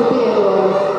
superior.